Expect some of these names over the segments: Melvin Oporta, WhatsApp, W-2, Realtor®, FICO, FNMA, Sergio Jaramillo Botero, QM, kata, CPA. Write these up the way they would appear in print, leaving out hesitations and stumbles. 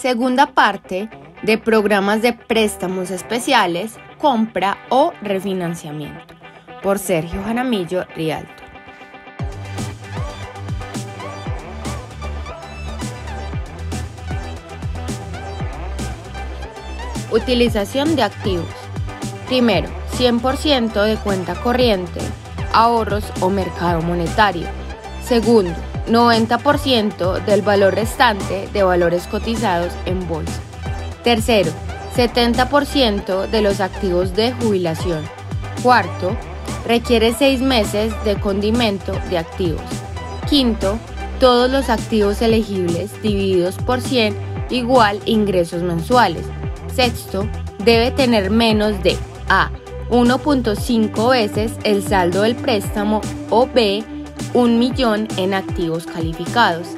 Segunda parte de programas de préstamos especiales, compra o refinanciamiento, por Sergio Jaramillo Realtor. Utilización de activos. Primero, 100% de cuenta corriente, ahorros o mercado monetario. Segundo, 90% del valor restante de valores cotizados en bolsa. Tercero, 70% de los activos de jubilación. Cuarto, requiere 6 meses de condimento de activos. Quinto, todos los activos elegibles divididos por 100 igual ingresos mensuales. Sexto, debe tener menos de A. 1.5 veces el saldo del préstamo o B. 1.000.000 en activos calificados.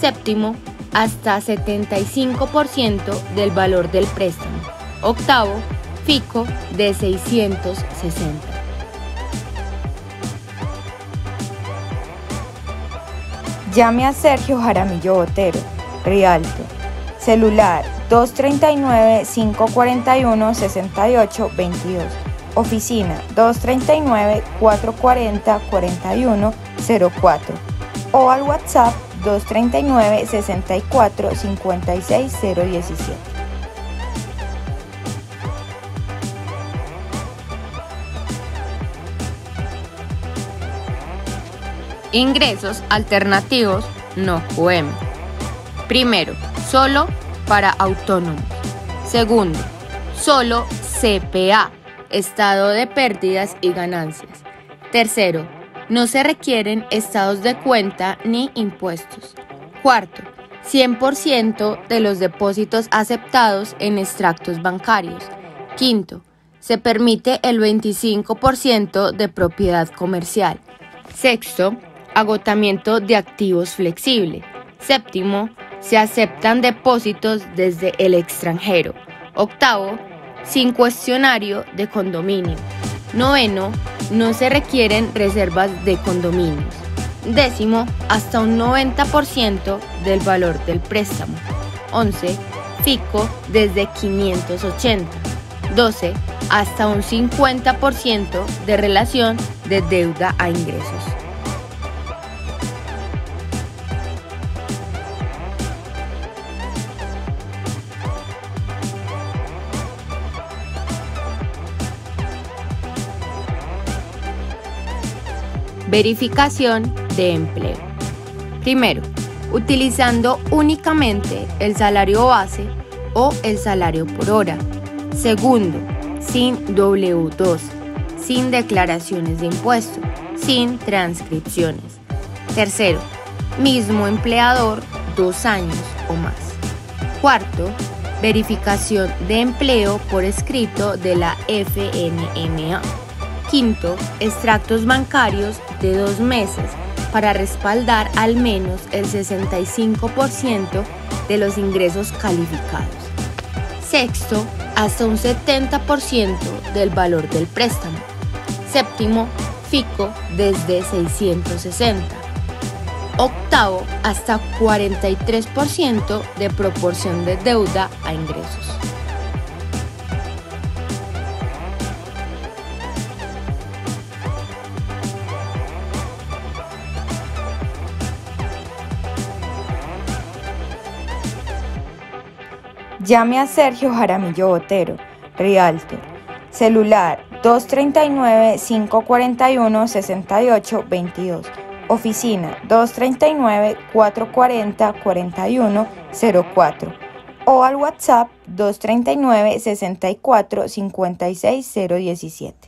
Séptimo, hasta 75% del valor del préstamo. Octavo, FICO de 660. Llame a Sergio Jaramillo Botero, Realtor. Celular 239-541-6822. Oficina 239-440-4104 o al WhatsApp 239-64-56017. Ingresos alternativos no QM. Primero, solo para autónomos. Segundo, solo CPA, estado de pérdidas y ganancias. Tercero, no se requieren estados de cuenta ni impuestos. Cuarto, 100% de los depósitos aceptados en extractos bancarios. Quinto, se permite el 25% de propiedad comercial. Sexto, agotamiento de activos flexible. Séptimo, se aceptan depósitos desde el extranjero. Octavo, sin cuestionario de condominio. Noveno, no se requieren reservas de condominios. Décimo, hasta un 90% del valor del préstamo. 11, FICO desde 580. 12, hasta un 50% de relación de deuda a ingresos. Verificación de empleo. Primero, utilizando únicamente el salario base o el salario por hora. Segundo, sin W-2, sin declaraciones de impuestos, sin transcripciones. Tercero, mismo empleador 2 años o más. Cuarto, verificación de empleo por escrito de la FNMA. Quinto, extractos bancarios de 2 meses para respaldar al menos el 65% de los ingresos calificados. Sexto, hasta un 70% del valor del préstamo. Séptimo, FICO desde 660. Octavo, hasta 43% de proporción de deuda a ingresos. Llame a Sergio Jaramillo Botero, Realtor. Celular 239-541-6822. Oficina 239-440-4104 o al WhatsApp 239-64-56017.